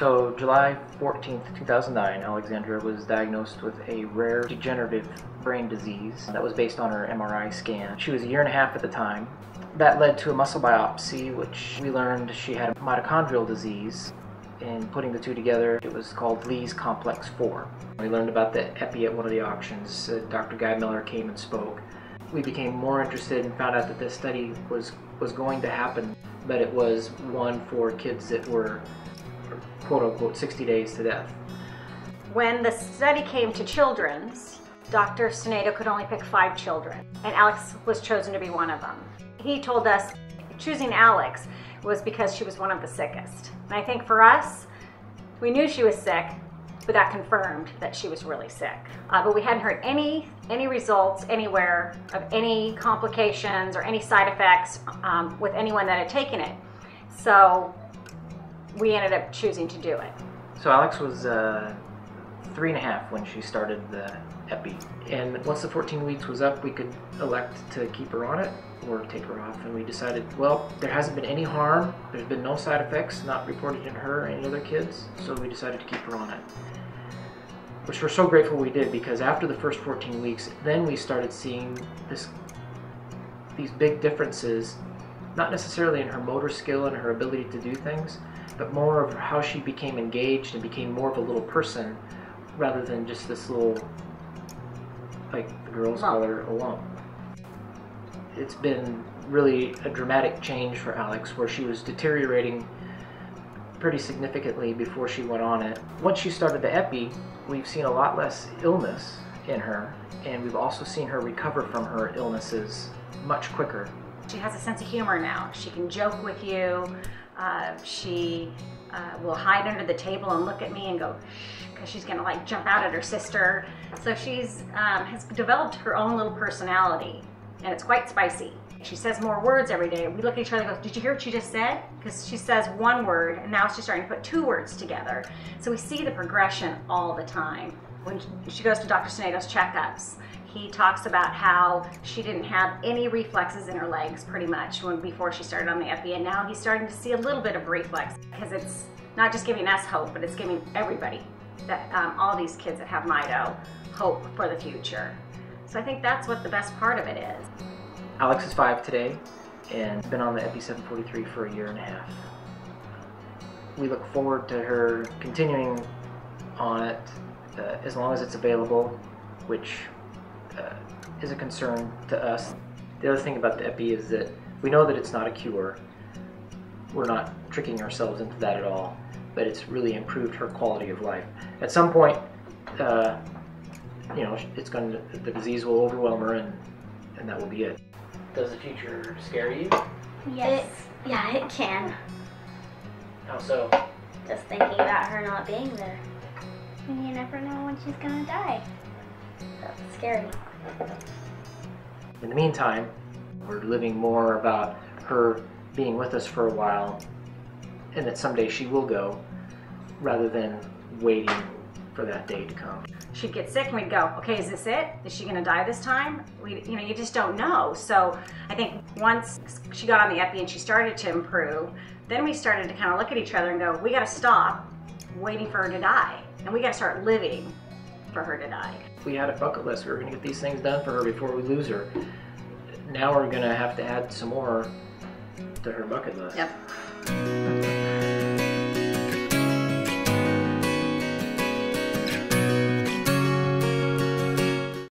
So July 14th, 2009, Alexandra was diagnosed with a rare degenerative brain disease that was based on her MRI scan. She was a year and a half at the time. That led to a muscle biopsy, which we learned she had a mitochondrial disease. And putting the two together, it was called Leigh's Complex 4. We learned about the EPI at one of the auctions. Dr. Guy Miller came and spoke. We became more interested and found out that this study was going to happen, but it was one for kids that were quote-unquote 60 days to death. When the study came to children's, Dr. Seneda could only pick 5 children, and Alex was chosen to be one of them. He told us choosing Alex was because she was one of the sickest. And I think for us, we knew she was sick, but that confirmed that she was really sick. But we hadn't heard any results anywhere of any complications or any side effects with anyone that had taken it. So we ended up choosing to do it. So Alex was 3 and a half when she started the EPI. And once the 14 weeks was up, we could elect to keep her on it or take her off. And we decided, well, there hasn't been any harm. There's been no side effects, not reported in her or any other kids. So we decided to keep her on it, which we're so grateful we did, because after the first 14 weeks, then we started seeing these big differences, not necessarily in her motor skill and her ability to do things, but more of how she became engaged and became more of a little person rather than just this little, like the girls call her, a lump. It's been really a dramatic change for Alex, where she was deteriorating pretty significantly before she went on it. Once she started the EPI, we've seen a lot less illness in her, and we've also seen her recover from her illnesses much quicker. She has a sense of humor now. She can joke with you. She will hide under the table and look at me and go shh, because she's gonna like jump out at her sister. So she's has developed her own little personality, and it's quite spicy. She says more words every day. We look at each other and go, did you hear what she just said? Because she says one word, and now she's starting to put 2 words together. So we see the progression all the time. When she goes to Dr. Seneda's checkups, he talks about how she didn't have any reflexes in her legs pretty much before she started on the EPI, and now he's starting to see a little bit of reflex, because it's not just giving us hope, but it's giving everybody, that all these kids that have Mito, hope for the future. So I think that's what the best part of it is. Alex is 5 today and has been on the EPI-743 for a year and a half. We look forward to her continuing on it as long as it's available, which is a concern to us. The other thing about the EPI is that we know that it's not a cure. We're not tricking ourselves into that at all, but it's really improved her quality of life. At some point, you know, the disease will overwhelm her, and that will be it. Does the future scare you? Yes. Yeah, it can. How so? Just thinking about her not being there. And you never know when she's gonna die. That's scary. In the meantime, we're living more about her being with us for a while, and that someday she will go, rather than waiting for that day to come. She'd get sick and we'd go, okay, is this it? Is she gonna die this time? You know, you just don't know. So I think once she got on the EPI and she started to improve, then we started to kind of look at each other and go, we gotta stop waiting for her to die. And we gotta start living for her to die. We had a bucket list. We were gonna get these things done for her before we lose her. Now we're gonna have to add some more to her bucket list. Yep.